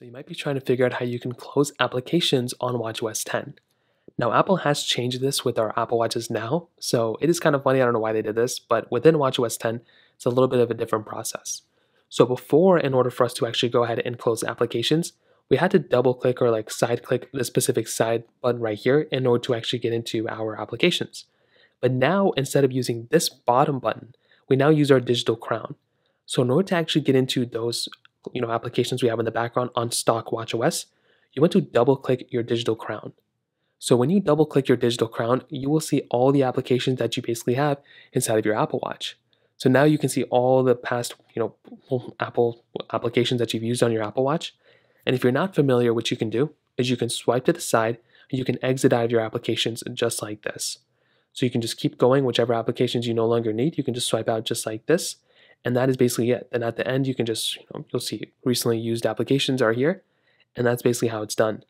So you might be trying to figure out how you can close applications on watchOS 10. Now Apple has changed this with our Apple Watches now, so it is kind of funny, I don't know why they did this, but within watchOS 10, it's a little bit of a different process. So before, in order for us to actually go ahead and close applications, we had to double click or like side click the specific side button right here in order to actually get into our applications. But now, instead of using this bottom button, we now use our digital crown. So in order to actually get into those applications we have in the background on stock watchOS, you want to double click your digital crown. So when you double click your digital crown, you will see all the applications that you basically have inside of your Apple Watch. So now you can see all the past, Apple applications that you've used on your Apple Watch. And if you're not familiar, what you can do is you can swipe to the side and you can exit out of your applications just like this. So you can just keep going, whichever applications you no longer need, you can just swipe out just like this. And that is basically it. Then at the end, you can just, you'll see recently used applications are here. And that's basically how it's done.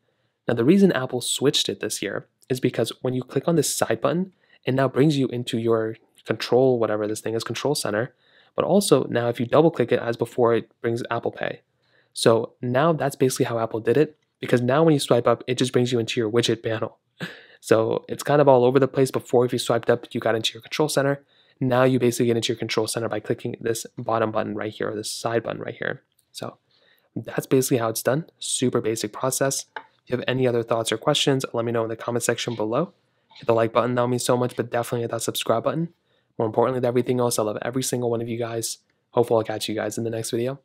Now, the reason Apple switched it this year is because when you click on this side button, it now brings you into your control, whatever this thing is, control center. But also now if you double click it as before, it brings Apple Pay. So now that's basically how Apple did it, because now when you swipe up, it just brings you into your widget panel. So it's kind of all over the place. Before, if you swiped up, you got into your control center. Now you basically get into your control center by clicking this bottom button right here, or this side button right here. So that's basically how it's done. Super basic process. If you have any other thoughts or questions, let me know in the comment section below. Hit the like button, that would mean so much, but definitely hit that subscribe button. More importantly than everything else, I love every single one of you guys. Hopefully I'll catch you guys in the next video.